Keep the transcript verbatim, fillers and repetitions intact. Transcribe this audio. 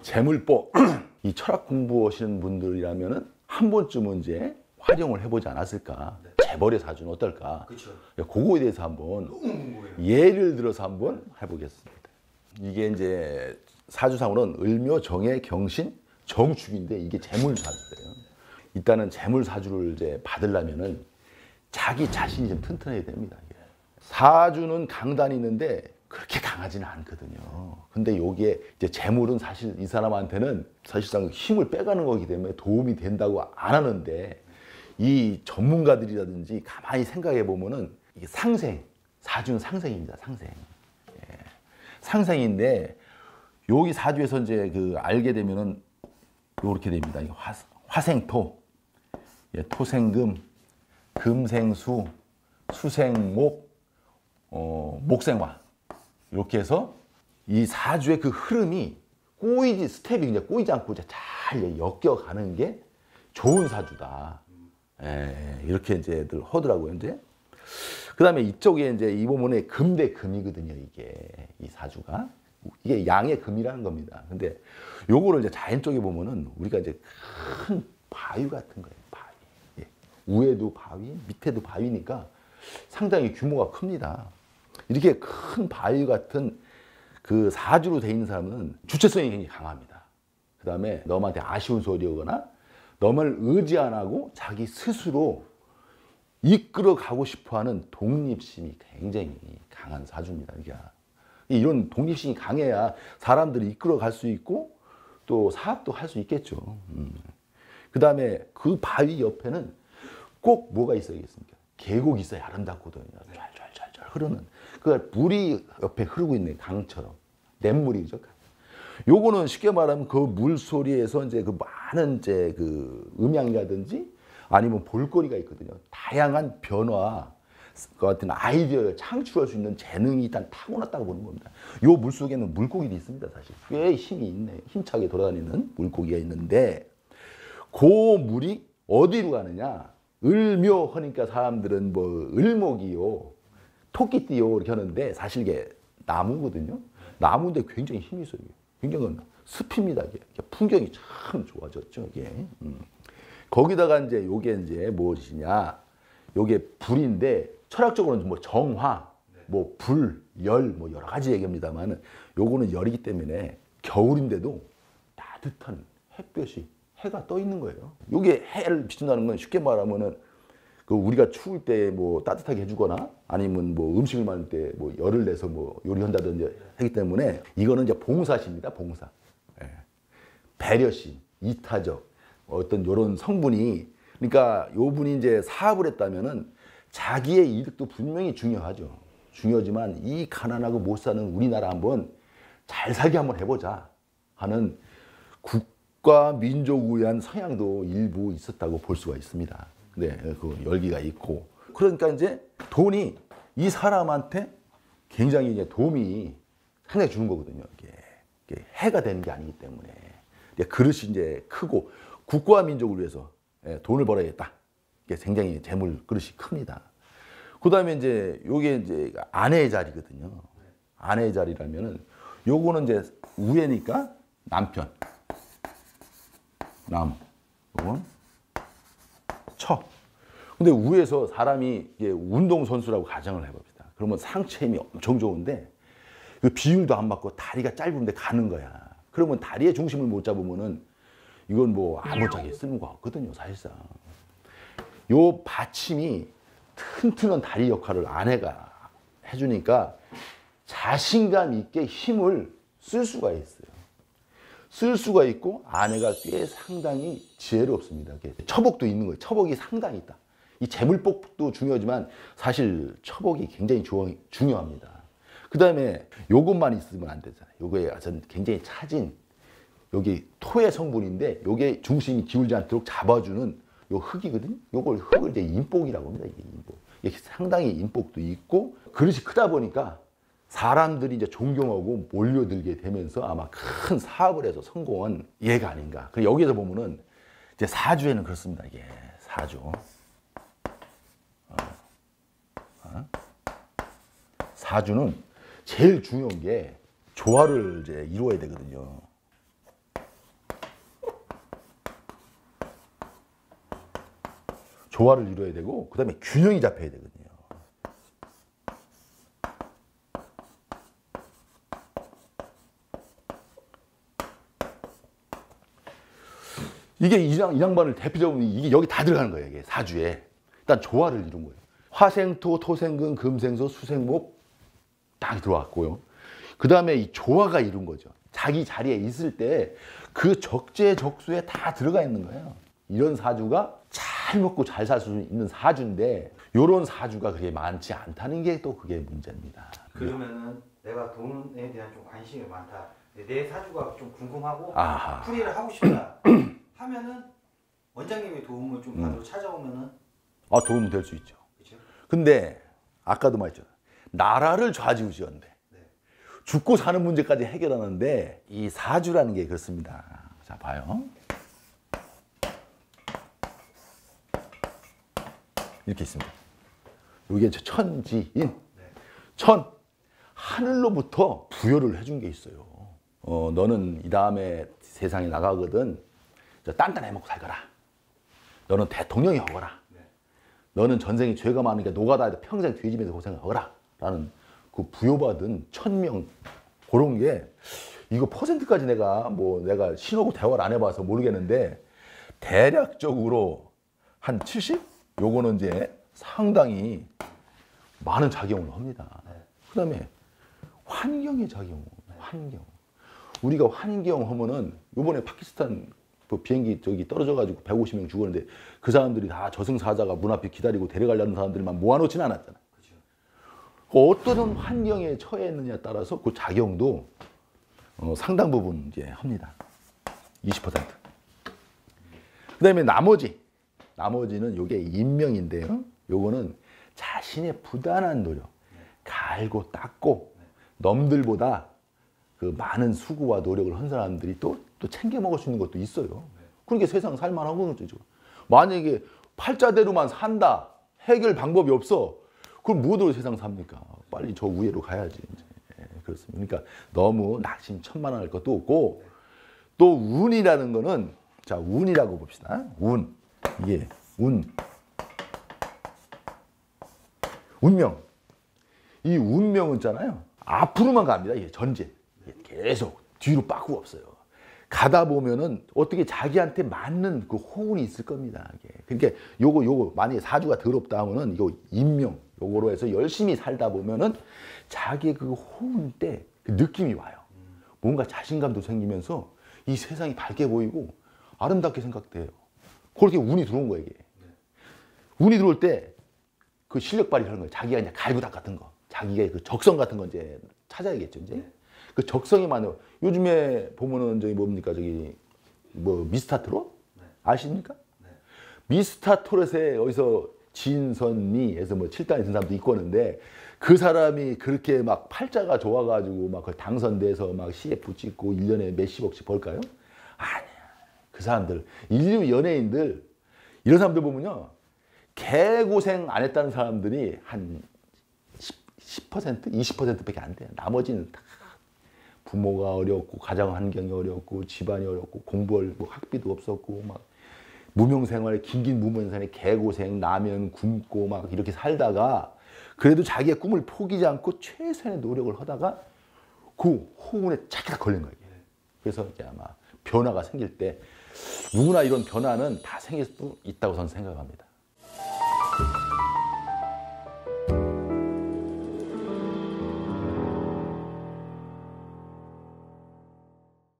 재물법, 이 철학 공부하시는 분들이라면 한 번쯤은 이제 활용을 해보지 않았을까. 네. 재벌의 사주는 어떨까. 그쵸. 그거에 대해서 한번 예를 들어서 한번 해보겠습니다. 이게 이제 사주상으로는 을묘, 정해, 경신, 정축인데 이게 재물사주예요. 일단은 재물사주를 이제 받으려면은 자기 자신이 좀 튼튼해야 됩니다. 사주는 강단이 있는데 그렇게 강하지는 않거든요. 근데 여기에 이제 재물은 사실 이 사람한테는 사실상 힘을 빼가는 거기 때문에 도움이 된다고 안 하는데, 이 전문가들이라든지 가만히 생각해 보면은 이게 상생, 사주는 상생입니다. 상생. 예. 상생인데 여기 사주에서 이제 그 알게 되면은 이렇게 됩니다. 화, 화생토, 예, 토생금, 금생수, 수생목, 어, 목생화. 이렇게 해서 이 사주의 그 흐름이 꼬이지, 스텝이 그냥 꼬이지 않고 잘 엮여가는 게 좋은 사주다. 예, 이렇게 이제들 하더라고요, 이제. 그 다음에 이쪽에 이제 이 부분에 금대 금이거든요, 이게. 이 사주가. 이게 양의 금이라는 겁니다. 근데 요거를 이제 자연 쪽에 보면은 우리가 이제 큰 바위 같은 거예요, 바위. 예. 위에도 바위, 밑에도 바위니까 상당히 규모가 큽니다. 이렇게 큰 바위 같은 그 사주로 돼 있는 사람은 주체성이 굉장히 강합니다. 그 다음에 너한테 아쉬운 소리오거나 너를 의지 안 하고 자기 스스로 이끌어 가고 싶어 하는 독립심이 굉장히 강한 사주입니다. 그러니까 이런 독립심이 강해야 사람들을 이끌어 갈 수 있고 또 사업도 할 수 있겠죠. 음. 그 다음에 그 바위 옆에는 꼭 뭐가 있어야겠습니까? 계곡이 있어야 아름답거든요. 쫄쫄쫄쫄 흐르는. 그 물이 옆에 흐르고 있는 강처럼. 냇물이죠. 요거는 쉽게 말하면 그 물소리에서 이제 그 많은 이제 그 음향이라든지 아니면 볼거리가 있거든요. 다양한 변화, 그 같은 아이디어를 창출할 수 있는 재능이 일단 타고났다고 보는 겁니다. 요 물속에는 물고기도 있습니다. 사실 꽤 힘이 있네. 힘차게 돌아다니는 물고기가 있는데 그 물이 어디로 가느냐. 을묘 하니까 사람들은 뭐 을목이요, 토끼띠요 이렇게 하는데 사실 이게 나무거든요. 나무인데 굉장히 힘이 있어요. 굉장히 습입니다. 이게 풍경이 참 좋아졌죠. 이게 음. 거기다가 이제 요게 이제 무엇이냐? 요게 불인데 철학적으로는 뭐 정화, 뭐 불, 열, 뭐 여러 가지 얘기합니다만은 요거는 열이기 때문에 겨울인데도 따뜻한 햇볕이 해가 떠 있는 거예요. 요게 해를 비춘다는 건 쉽게 말하면은 그 우리가 추울 때 뭐 따뜻하게 해주거나 아니면 뭐 음식을 만들 때 뭐 열을 내서 뭐 요리한다든지 하기 때문에 이거는 이제 봉사십니다. 봉사. 예. 배려심, 이타적, 어떤 요런 성분이, 그러니까 요 분이 이제 사업을 했다면은 자기의 이득도 분명히 중요하죠. 중요하지만 이 가난하고 못 사는 우리나라 한번 잘 살게 한번 해보자 하는 국 국가 민족을 위한 성향도 일부 있었다고 볼 수가 있습니다. 네, 그 열기가 있고. 그러니까 이제 돈이 이 사람한테 굉장히 이제 도움이 상당히 주는 거거든요. 이게, 이게 해가 되는 게 아니기 때문에. 그릇이 이제 크고 국가 민족을 위해서 돈을 벌어야겠다. 이게 굉장히 재물 그릇이 큽니다. 그 다음에 이제 요게 이제 아내의 자리거든요. 아내의 자리라면은 요거는 이제 우애니까 남편. 남, 이건 처. 근데 위에서 사람이 운동선수라고 가정을 해봅시다. 그러면 상체 힘이 엄청 좋은데 그 비율도 안 맞고 다리가 짧은데 가는 거야. 그러면 다리의 중심을 못 잡으면은 이건 뭐 아무짝에 쓸모가 없거든요, 사실상. 요 받침이 튼튼한 다리 역할을 아내가 해주니까 자신감 있게 힘을 쓸 수가 있어요. 쓸 수가 있고 아내가 꽤 상당히 지혜롭습니다. 처복도 있는 거예요. 처복이 상당히 있다. 이 재물복도 중요하지만 사실 처복이 굉장히 중요합니다. 그 다음에 요것만 있으면 안 되잖아요. 요거에 굉장히 차진 여기 토의 성분인데 요게 중심이 기울지 않도록 잡아주는 요 흙이거든요. 요걸 흙을 이제 인복이라고 합니다. 이게 인복. 이게 상당히 인복도 있고 그릇이 크다 보니까 사람들이 이제 존경하고 몰려들게 되면서 아마 큰 사업을 해서 성공한 얘가 아닌가. 그리고 여기에서 보면은 이제 사주에는 그렇습니다. 이게 사주. 어. 어. 사주는 제일 중요한 게 조화를 이제 이루어야 되거든요. 조화를 이루어야 되고 그 다음에 균형이 잡혀야 되거든요. 이게 이 양반을 대표적으로 이게 여기 다 들어가는 거예요. 이게 사주에 일단 조화를 이룬 거예요. 화생토, 토생금, 금생소, 수생목 딱 들어왔고요. 그 다음에 이 조화가 이룬 거죠. 자기 자리에 있을 때 그 적재적소에 다 들어가 있는 거예요. 이런 사주가 잘 먹고 잘 살 수 있는 사주인데 이런 사주가 그게 많지 않다는 게 또 그게 문제입니다. 그러면은 내가 돈에 대한 좀 관심이 많다. 내 사주가 좀 궁금하고 아하. 풀이를 하고 싶다. 하면은 원장님의 도움을 좀 받으러 음. 찾아오면은 아 도움이 될 수 있죠. 그쵸? 근데 아까도 말했죠. 나라를 좌지우지한데 네. 죽고 사는 문제까지 해결하는데 이 사주라는 게 그렇습니다. 자 봐요. 이렇게 있습니다. 여기에 천지인 네. 천 하늘로부터 부여를 해준 게 있어요. 어 너는 이 다음에 세상에 나가거든. 딴딴해 먹고 살거라. 너는 대통령이 하거라. 네. 너는 전생에 죄가 많으니까 노가다에서 평생 뒤집면서 고생하거라. 라는 그 부여받은 천명 그런 게 이거 퍼센트까지 내가 뭐 내가 신호고 대화를 안 해봐서 모르겠는데 대략적으로 한 칠십? 요거는 이제 상당히 많은 작용을 합니다. 네. 그 다음에 환경의 작용. 환경. 우리가 환경 하면은 요번에 파키스탄 그 비행기 저기 떨어져가지고 백오십 명 죽었는데 그 사람들이 다 저승사자가 문 앞에 기다리고 데려가려는 사람들만 모아놓지는 않았잖아. 그렇죠. 어떤 환경에 처해 있느냐에 따라서 그 작용도 어, 상당 부분 이제 합니다. 이십 퍼센트. 그 다음에 나머지, 나머지는 이게 인명인데요. 요거는 자신의 부단한 노력, 갈고 닦고 넘들보다 그 많은 수고와 노력을 한 사람들이 또, 또 챙겨 먹을 수 있는 것도 있어요. 그러니까 세상 살만한 거죠. 만약에 팔자대로만 산다. 해결 방법이 없어. 그럼 무엇으로 세상 삽니까? 빨리 저 우회로 가야지. 이제. 네, 그렇습니다. 그러니까 너무 낙심천만할 것도 없고 또 운이라는 거는 자 운이라고 봅시다. 운. 이게 운. 운명. 이 운명은 있잖아요. 앞으로만 갑니다. 이게 전제. 계속 뒤로 빠꾸 없어요. 가다 보면은 어떻게 자기한테 맞는 그 호운이 있을 겁니다. 그러니까 요거 요거 만약에 사주가 더럽다 하면은 이거 인명 요거로 해서 열심히 살다 보면은 자기 그 호운 때 그 느낌이 와요. 뭔가 자신감도 생기면서 이 세상이 밝게 보이고 아름답게 생각돼요. 그렇게 운이 들어온 거예요. 이게. 운이 들어올 때 그 실력 발휘하는 거예요. 자기가 이제 갈구닥 같은 거, 자기가 그 적성 같은 거 이제 찾아야겠죠. 이제. 그 적성이 많아요. 요즘에 보면은 저기 뭡니까 저기 뭐 미스터트롯 네. 아십니까? 네. 미스터트롯에 어디서 진선미에서 뭐 칠 단이 든 사람도 있고 하는데 그 사람이 그렇게 막 팔자가 좋아가지고 막 그 당선돼서 막 씨에프 찍고 일 년에 몇십억씩 벌까요? 아니야. 그 사람들 인류 연예인들 이런 사람들 보면요 개고생 안 했다는 사람들이 한 십 퍼센트, 이십 퍼센트밖에 안 돼요. 나머지는 다. 부모가 어렵고 가정 환경이 어렵고 집안이 어렵고 공부할 뭐 학비도 없었고 막 무명생활에 긴긴 무명생활에 개고생 라면 굶고 막 이렇게 살다가 그래도 자기의 꿈을 포기하지 않고 최선의 노력을 하다가 그 호흡에 착착 걸린 거예요. 그래서 이제 아마 변화가 생길 때 누구나 이런 변화는 다 생길 수도 있다고 저는 생각합니다.